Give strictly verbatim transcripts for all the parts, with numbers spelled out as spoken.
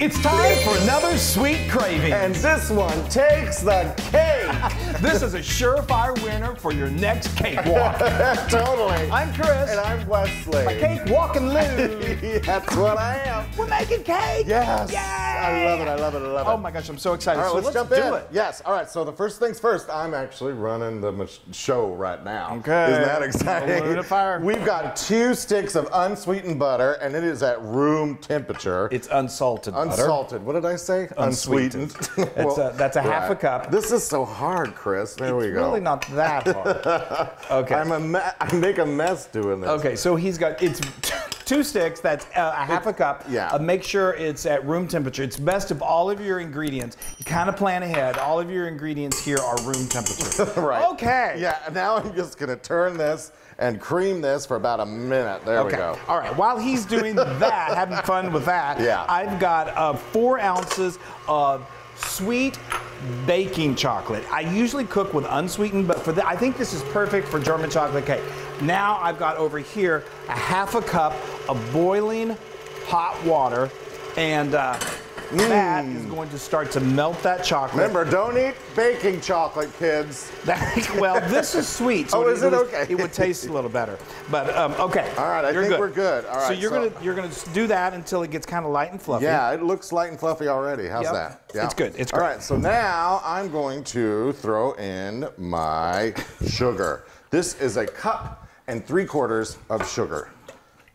It's time for another Sweet Craving. And this one takes the cake. This is a surefire winner for your next cakewalk. Totally. I'm Kris. And I'm Wesley. A cakewalking Lou. That's what I am. We're making cake. Yes. Yay. I love it. I love it. I love it. Oh my gosh, I'm so excited. All right, so let's, let's jump in. It. Yes. All right. So the first things first. I'm actually running the show right now. Okay. Isn't that exciting? Load of fire. We've got two sticks of unsweetened butter, and it is at room temperature. It's unsalted. Unsalted. Butter. What did I say? Unsweetened. Unsweetened. Well, a, that's a half right. a cup. This is so hard, Kris. There it's we go. It's really not that hard. Okay. I'm a I make a mess doing this. Okay, so he's got it's. Two sticks, that's uh, a half a cup. Yeah. Uh, make sure it's at room temperature. It's best if all of your ingredients, you kind of plan ahead, all of your ingredients here are room temperature. Right. Okay. Yeah, now I'm just gonna turn this and cream this for about a minute. There okay. we go. All right, while he's doing that, having fun with that, yeah. I've got uh, four ounces of sweet baking chocolate. I usually cook with unsweetened, but for the, I think this is perfect for German chocolate cake. Now I've got over here a half a cup of boiling hot water, and uh, mm. that is going to start to melt that chocolate. Remember, don't eat baking chocolate, kids. That, well, this is sweet. So oh, it, is it, it okay? It would taste a little better. But um, okay. All right, I you're think good. we're good. All right. So you're so. gonna you're gonna do that until it gets kind of light and fluffy. Yeah, it looks light and fluffy already. How's yep. that? Yeah. It's good. It's great. All right. So now I'm going to throw in my sugar. This is a cup and three quarters of sugar.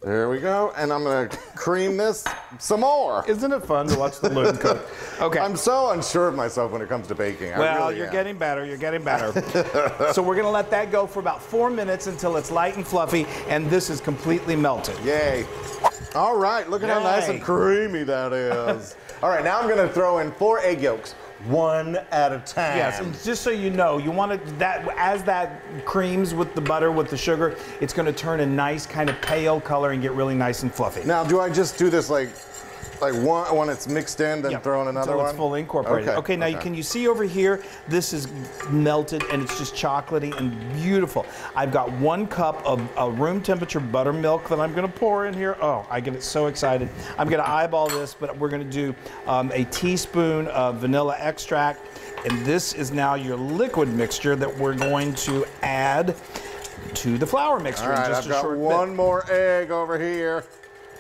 There we go, and I'm gonna cream this some more. Isn't it fun to watch the loon cook? Okay. I'm so unsure of myself when it comes to baking. I well, really you're am. getting better, you're getting better. So we're gonna let that go for about four minutes until it's light and fluffy, and this is completely melted. Yay. All right, look at Yay. how nice and creamy that is. All right, now I'm gonna throw in four egg yolks. One at a time. Yes, and just so you know, you want to, that, as that creams with the butter, with the sugar, it's going to turn a nice kind of pale color and get really nice and fluffy. Now, do I just do this like, like one when it's mixed in, then yep. throw in another Until one? It's fully incorporated. Okay, okay now okay. You, can you see over here, this is melted and it's just chocolatey and beautiful. I've got one cup of uh, room temperature buttermilk that I'm going to pour in here. Oh, I get it so excited. I'm going to eyeball this, but we're going to do um, a teaspoon of vanilla extract. And this is now your liquid mixture that we're going to add to the flour mixture. All right, in just I've a got short one bit. more egg over here.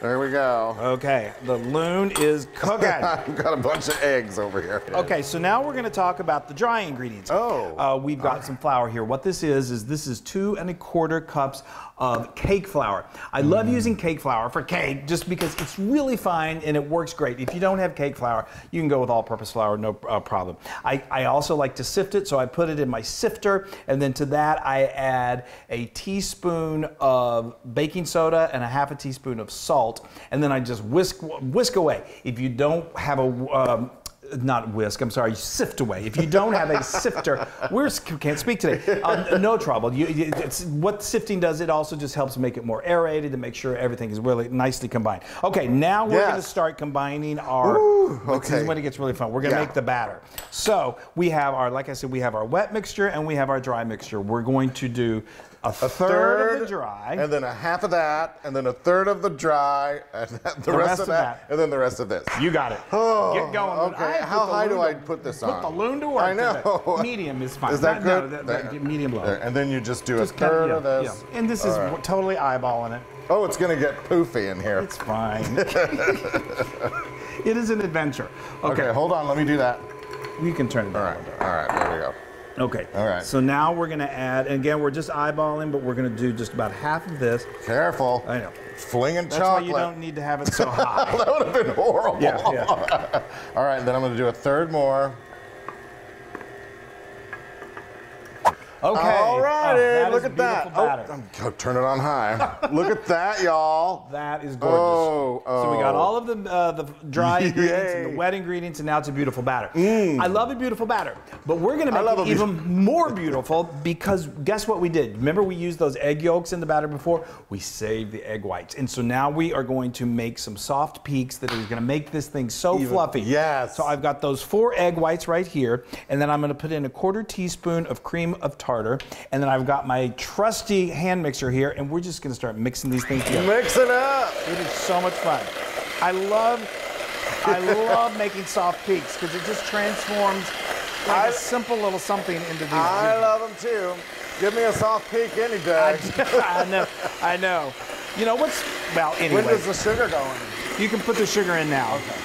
There we go. Okay, the loon is cooking. I've got a bunch of eggs over here. Okay, so now we're going to talk about the dry ingredients. Oh. Uh, we've got right. some flour here. What this is, is this is two and a quarter cups of cake flour. I mm. love using cake flour for cake just because it's really fine and it works great. If you don't have cake flour, you can go with all-purpose flour, no uh, problem. I, I also like to sift it, so I put it in my sifter, and then to that I add a teaspoon of baking soda and a half a teaspoon of salt. And then I just whisk whisk away. If you don't have a um, not whisk, I'm sorry, sift away. If you don't have a sifter, we can't speak today. Um, no trouble. You, you, it's, what sifting does, it also just helps make it more aerated to make sure everything is really nicely combined. Okay, now we're yes. going to start combining our. Ooh, okay. This is when it gets really fun. We're going to yeah. make the batter. So we have our, like I said, we have our wet mixture and we have our dry mixture. We're going to do. A third, a third of the dry. And then a half of that, and then a third of the dry, and the, the rest, rest of that, that, and then the rest of this. You got it. Oh, get going. Okay, how high do I put this on? Put the loon to work. I know. Medium is fine. Is that good? No, that, that, medium low. There. And then you just do just a third cut, yeah, of this. Yeah. And this All is right. totally eyeballing it. Oh, it's going to get poofy in here. It's fine. It is an adventure. Okay. Okay, hold on. Let me do that. You can turn it down. All right. All right, there we go. Okay. All right. So now we're going to add, and again, we're just eyeballing, but we're going to do just about half of this. Careful. I know. Flinging That's chocolate. That's why you don't need to have it so high. That would have been horrible. Yeah, yeah. All right. Then I'm going to do a third more. Okay. All righty. Oh, look at that. Oh, I'm gonna turn it on high. Look at that, y'all. That is gorgeous. Oh, oh. So we got all of the uh, the dry ingredients and the wet ingredients, and now it's a beautiful batter. Mm. I love a beautiful batter, but we're gonna make it even more beautiful because guess what we did? Remember we used those egg yolks in the batter before? We saved the egg whites, and so now we are going to make some soft peaks that is gonna make this thing so even, fluffy. Yes. So I've got those four egg whites right here, and then I'm gonna put in a quarter teaspoon of cream of tartar. And then I've got my trusty hand mixer here, and we're just going to start mixing these things together. Mix it up! It is so much fun. I love I love making soft peaks because it just transforms like I, a simple little something into these. I love them too. Give me a soft peak any day. I, I know, I know. You know what's, well, anyway. When does the sugar go in? You can put the sugar in now. Okay.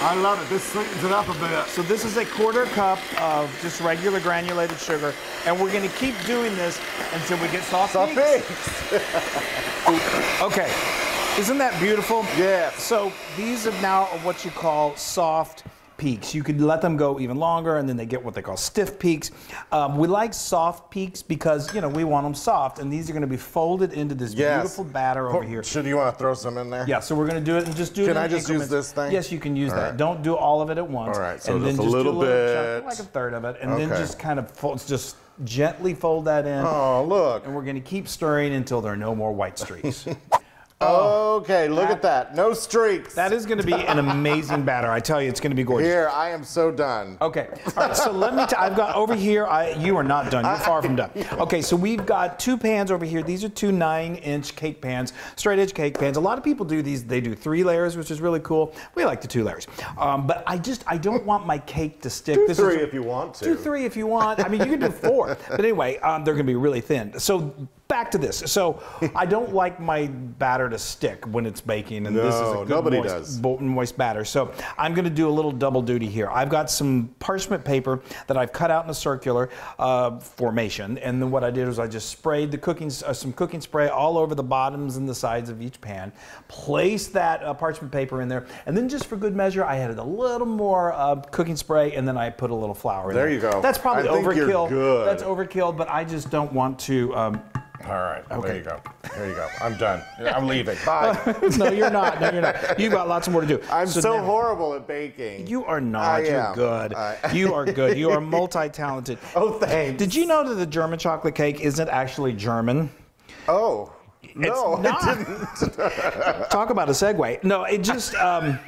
I love it. This sweetens it up a bit. So this is a quarter cup of just regular granulated sugar, and we're going to keep doing this until we get soft peaks. Okay. Isn't that beautiful? Yeah. So these are now what you call soft peaks. You can let them go even longer, and then they get what they call stiff peaks. Um, we like soft peaks because, you know, we want them soft, and these are going to be folded into this yes. beautiful batter over here. Should you want to throw some in there? Yeah, so we're going to do it and just do can it Can I just increments. Use this thing? Yes, you can use all that. Right. Don't do all of it at once. All right, so and just, then just a little, do a little bit. Chunk, like a third of it, and okay. then just kind of fold, just gently fold that in. Oh, look. And we're going to keep stirring until there are no more white streaks. Oh, okay, look that, at that. No streaks. That is going to be an amazing batter. I tell you, it's going to be gorgeous. Here, I am so done. Okay, all right, so let me, t I've got over here, I, you are not done. You're far from done. Okay, so we've got two pans over here. These are two nine inch cake pans, straight-edge cake pans. A lot of people do these. They do three layers, which is really cool. We like the two layers. Um, but I just, I don't want my cake to stick. Do this three is, if you want to. Do three if you want. I mean, you can do four. But anyway, um, they're going to be really thin. So back to this. So I don't like my batter to stick when it's baking, and no, this is a good nobody moist, does. moist batter. So I'm going to do a little double duty here. I've got some parchment paper that I've cut out in a circular uh, formation, and then what I did was I just sprayed the cooking uh, some cooking spray all over the bottoms and the sides of each pan. Placed that uh, parchment paper in there, and then just for good measure, I added a little more uh, cooking spray, and then I put a little flour in there. There you go. That's probably I overkill. Think you're good. That's overkill, but I just don't want to. Um, All right, okay. There you go. There you go. I'm done. I'm leaving. Bye. No, you're not. No, you're not. You've got lots more to do. I'm so, so horrible at baking. You are not. I You're am. good. I... You are good. You are multi-talented. Oh, thanks. Did you know that the German chocolate cake isn't actually German? Oh. It's no, not. I didn't. Talk about a segue. No, it just... Um,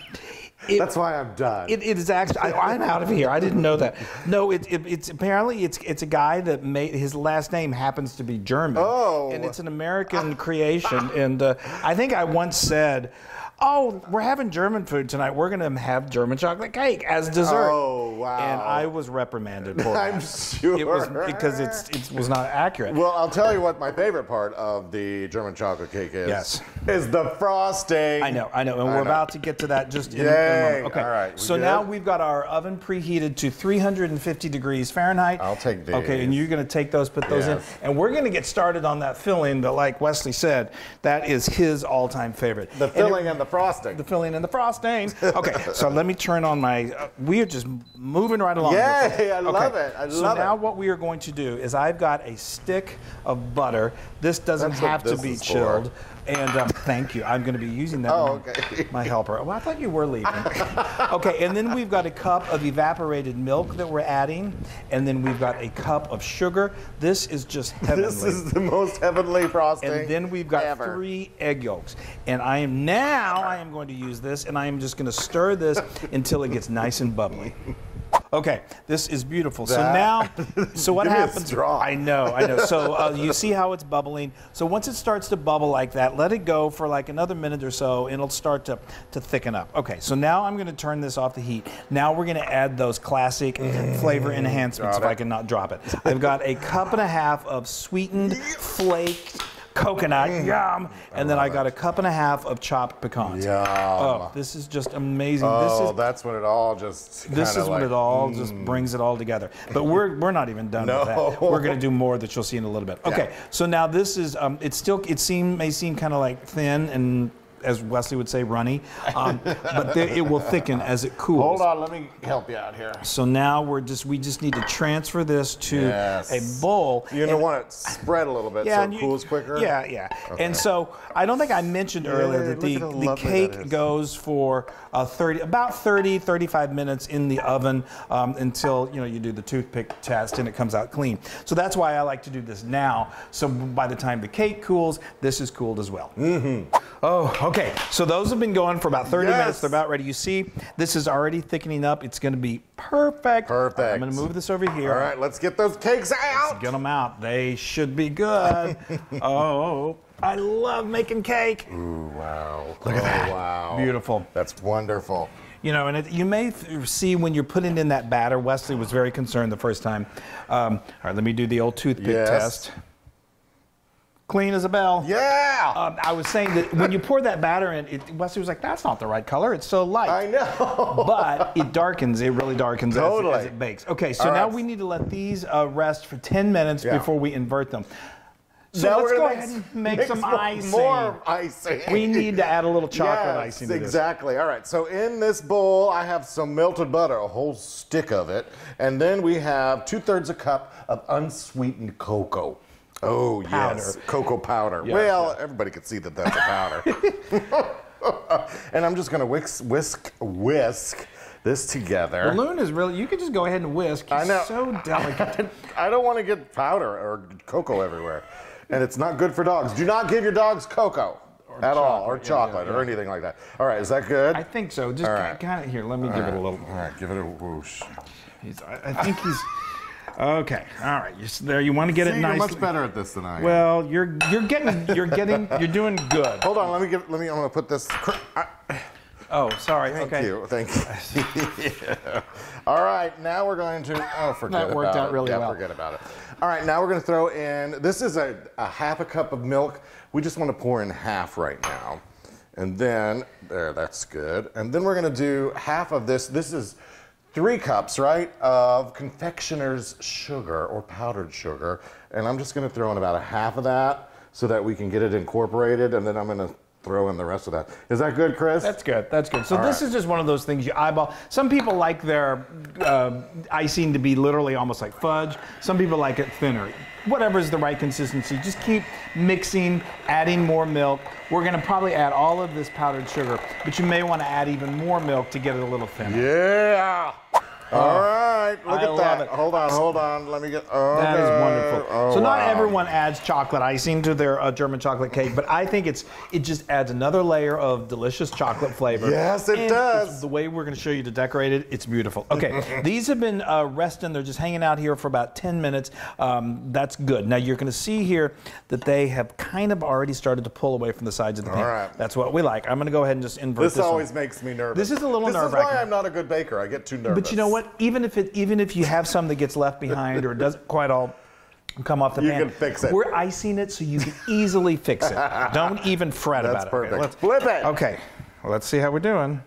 It, That's why I'm done. It, it is actually. I, I'm out of here. I didn't know that. No, it, it, it's apparently it's it's a guy that made his last name happens to be German. Oh, and it's an American creation. And uh, I think I once said, "Oh, we're having German food tonight. We're going to have German chocolate cake as dessert." Oh, wow! And I was reprimanded for I'm that. Sure it was because it's it was not accurate. Well, I'll tell you what my favorite part of the German chocolate cake is. Yes, is the frosting. I know, I know, and I we're know. about to get to that just. in yeah. Okay. All right, so good? Now we've got our oven preheated to three hundred fifty degrees Fahrenheit. I'll take these. Okay, and you're going to take those, put those yes. in, and we're going to get started on that filling that, like Wesley said, that is his all-time favorite. The filling and, it, and the frosting. The filling and the frosting. Okay, so let me turn on my, uh, we are just moving right along. Yeah, okay. I love it. I love so it. So now what we are going to do is I've got a stick of butter. This doesn't That's have this to be chilled. For. And um, thank you. I'm going to be using that. Oh, okay. My helper. Well, I thought you were leaving. Okay, and then we've got a cup of evaporated milk that we're adding, and then we've got a cup of sugar. This is just heavenly. This is the most heavenly frosting. And then we've got ever. three egg yolks. And I am now I am going to use this, and I am just going to stir this until it gets nice and bubbly. Okay, this is beautiful. That, so now, so what happens? I know, I know. So uh, you see how it's bubbling. So once it starts to bubble like that, let it go for like another minute or so, and it'll start to, to thicken up. Okay, so now I'm going to turn this off the heat. Now we're going to add those classic mm, flavor enhancements, if I can not drop it. I've got a cup and a half of sweetened, flaked, coconut, mm. yum, and then I got a cup and a half of chopped pecans. Yum. Oh, this is just amazing. Oh, this is, that's when it all just. This is like, when it all mm. just brings it all together. But we're we're not even done no. with that. We're going to do more that you'll see in a little bit. Okay, yeah. so now this is um, it's still it seem may seem kind of like thin and. As Wesley would say, runny, um, but there, it will thicken as it cools. Hold on, let me help you out here. So now we're just we just need to transfer this to yes. a bowl. You're gonna want it spread a little bit yeah, so it you, cools quicker. Yeah, yeah. Okay. And so I don't think I mentioned yeah, earlier that the, the cake that goes for uh, thirty, about thirty, thirty-five minutes in the oven um, until you know you do the toothpick test and it comes out clean. So that's why I like to do this now. So by the time the cake cools, this is cooled as well. Mm-hmm. Oh. Okay, so those have been going for about thirty yes. minutes. They're about ready. You see, this is already thickening up. It's going to be perfect. Perfect. Right, I'm going to move this over here. All right, let's get those cakes out. Let's get them out. They should be good. Oh, I love making cake. Ooh, wow. Look at oh, that. Wow. Beautiful. That's wonderful. You know, and it, you may see when you're putting in that batter, Wesley was very concerned the first time. Um, all right, let me do the old toothpick yes. test. Clean as a bell. Yeah! Um, I was saying that when you pour that batter in, it, Wesley was like, that's not the right color. It's so light. I know. But it darkens. It really darkens totally. as, as it bakes. Okay, so All now right. we need to let these uh, rest for ten minutes yeah. before we invert them. So now let's go ahead and make, make some icing. More icing. We need to add a little chocolate yes, icing to this. Exactly. All right. So in this bowl, I have some melted butter, a whole stick of it. And then we have two-thirds a cup of unsweetened cocoa. Oh, powder. yes. Cocoa powder. Yeah, well, yeah. everybody could see that that's a powder. And I'm just going to whisk, whisk, whisk this together. Balloon is really, you could just go ahead and whisk. It's I know. so delicate. I don't want to get powder or cocoa everywhere. And it's not good for dogs. Do not give your dogs cocoa or at all, or chocolate, yeah, yeah, yeah. or anything like that. All right, is that good? I think so. Just right. kind of, here, let me all give right. it a little. All right, give it a whoosh. He's, I, I think he's... Okay. All right. You're there. You want to get See, it nice. You're much better at this than I am. Well, you're you're getting you're getting you're doing good. Hold on. Let me give. Let me. I'm gonna put this. I, oh, sorry. Thank okay. you. Thank you. yeah. All right. Now we're going to. Oh, forget that worked about out it. really yeah, well. Forget about it. All right. Now we're gonna throw in. This is a, a half a cup of milk. We just want to pour in half right now, and then there. That's good. And then we're gonna do half of this. This is. Three cups, right, of confectioner's sugar or powdered sugar. And I'm just gonna throw in about a half of that so that we can get it incorporated, and then I'm gonna throw in the rest of that. Is that good, Chris? That's good, that's good. So All this right. is just one of those things you eyeball. Some people like their uh, icing to be literally almost like fudge. Some people like it thinner. Whatever is the right consistency, just keep mixing, adding more milk. We're gonna probably add all of this powdered sugar, but you may wanna add even more milk to get it a little thinner. Yeah! All right, look I at that. It. Hold on, hold on. Let me get. Okay. That is wonderful. Oh, so not wow. everyone adds chocolate icing to their uh, German chocolate cake, but I think it's it just adds another layer of delicious chocolate flavor. Yes, it and does. The way we're going to show you to decorate it, it's beautiful. Okay, these have been uh, resting. They're just hanging out here for about ten minutes. Um, that's good. Now you're going to see here that they have kind of already started to pull away from the sides of the pan. All right. That's what we like. I'm going to go ahead and just invert this. This always one. makes me nervous. This is a little nerve-wracking. This is why I'm not a good baker. I get too nervous. But you know what? But even if it, even if you have some that gets left behind or doesn't quite all come off the pan, you can fix it. We're icing it so you can easily fix it. Don't even fret That's about perfect. it. That's okay, perfect. Flip it. Okay, well, let's see how we're doing.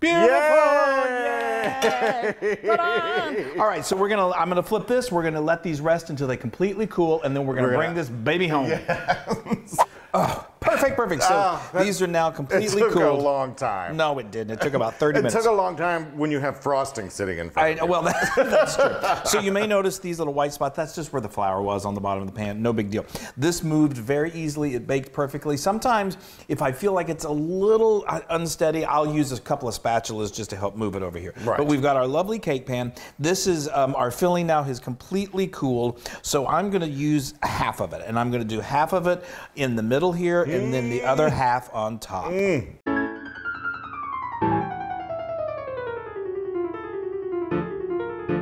Beautiful! Yay! Yay! Ta-da! All right, so we're gonna. I'm gonna flip this. We're gonna let these rest until they completely cool, and then we're gonna we're bring gonna, this baby home. Yes. Oh, perfect, perfect. So oh, that, these are now completely cooled. It took cooled. a long time. No, it didn't. It took about thirty it minutes. It took a long time when you have frosting sitting in front I, of you. Well, that, that's true. So you may notice these little white spots. That's just where the flour was on the bottom of the pan. No big deal. This moved very easily. It baked perfectly. Sometimes, if I feel like it's a little unsteady, I'll use a couple of spatulas just to help move it over here. Right. But we've got our lovely cake pan. This is um, our filling now has completely cooled. So I'm going to use half of it. And I'm going to do half of it in the middle here, and then the other half on top. Mm.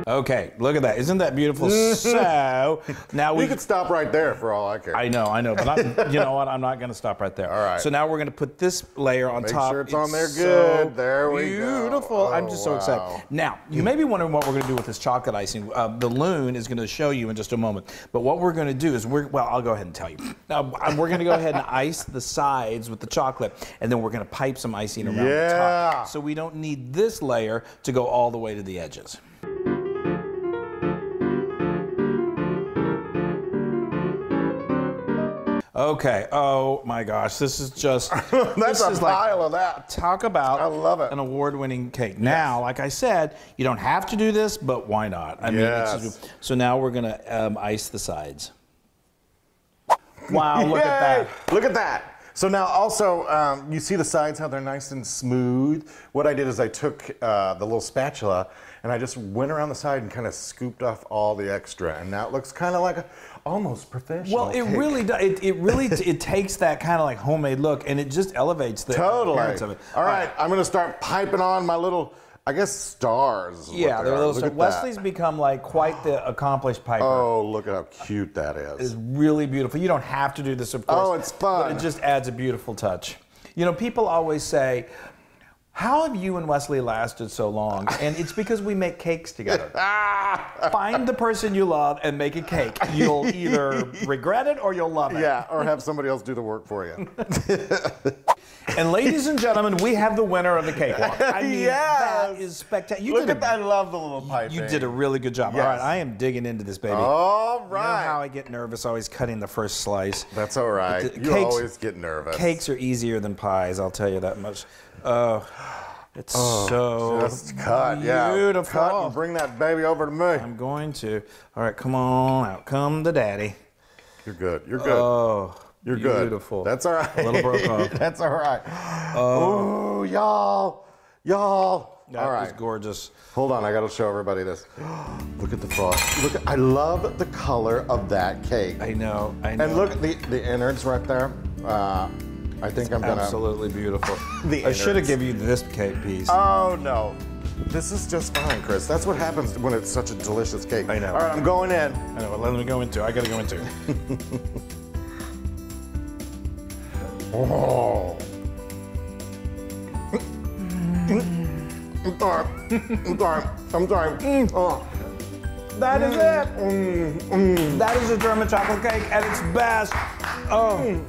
Okay, look at that. Isn't that beautiful? So now we could stop right there for all I care. I know, I know, but I'm, you know what? I'm not going to stop right there. All right. So now we're going to put this layer on Make top. Make sure it's, it's on there good. So there we beautiful. go. Beautiful. Oh, I'm just so wow. excited. Now, you may be wondering what we're going to do with this chocolate icing. Uh, Balloon is going to show you in just a moment. But what we're going to do is we're, well, I'll go ahead and tell you. Now, we're going to go ahead and ice the sides with the chocolate, and then we're going to pipe some icing around yeah. the top. So we don't need this layer to go all the way to the edges. Okay. Oh my gosh, this is just that's a pile of that. Talk about I love it. an award-winning cake. Now, yes. like I said, you don't have to do this, but why not? I yes. mean, it's just, so now we're gonna um, ice the sides. Wow! Look Yay! at that! Look at that! So now also, um, you see the sides, how they're nice and smooth. What I did is I took uh, the little spatula and I just went around the side and kind of scooped off all the extra. And now it looks kind of like a, almost professional. Well, it cake. really does. It, it really, t it takes that kind of like homemade look and it just elevates the totally. appearance of it. All right, uh, I'm going to start piping on my little, I guess, stars. Yeah, they're little stars. Wesley's that. become like quite the accomplished piper. Oh, look at how cute that is. It's really beautiful. You don't have to do this, of course. Oh, it's fun. But it just adds a beautiful touch. You know, people always say, how have you and Wesley lasted so long? And it's because we make cakes together. Find the person you love and make a cake. You'll either regret it or you'll love it. Yeah, or have somebody else do the work for you. And ladies and gentlemen, we have the winner of the cakewalk. I mean, yes. That is spectacular. Look at that. I love the little pipe. You did a really good job. Yes. All right, I am digging into this, baby. All right. You know how I get nervous always cutting the first slice. That's all right. The, you cakes, always get nervous. Cakes are easier than pies, I'll tell you that much. Oh, it's oh, so just cut, beautiful. Yeah. Cut and bring that baby over to me. I'm going to. All right, come on out. Come to daddy. You're good. You're good. Oh, you're beautiful. good. Beautiful. That's all right. A little broke off. That's all right. Oh, oh y'all, y'all. That all right. was gorgeous. Hold on, I gotta show everybody this. Look at the frost. Look, at, I love the color of that cake. I know. I know. And look at the the innards right there. Uh, I think it's I'm gonna. Absolutely beautiful. I should have given you this cake piece. Oh no, this is just fine, Kris. That's what happens when it's such a delicious cake. I know. All right, I'm going in. I know. Well, let me go into. I gotta go into. Oh. I'm sorry. I'm sorry. I'm sorry. Mm. Oh. That mm. is it. Mm. Mm. That is a German chocolate cake at its best. Oh. Mm.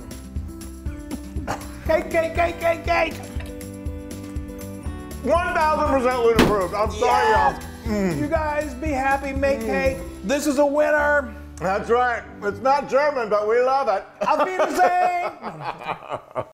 Cake, cake, cake, cake, cake! one thousand percent ludicrous. I'm sorry, y'all. Mm. You guys be happy, make mm. cake. This is a winner. That's right. It's not German, but we love it. Auf Wiedersehen!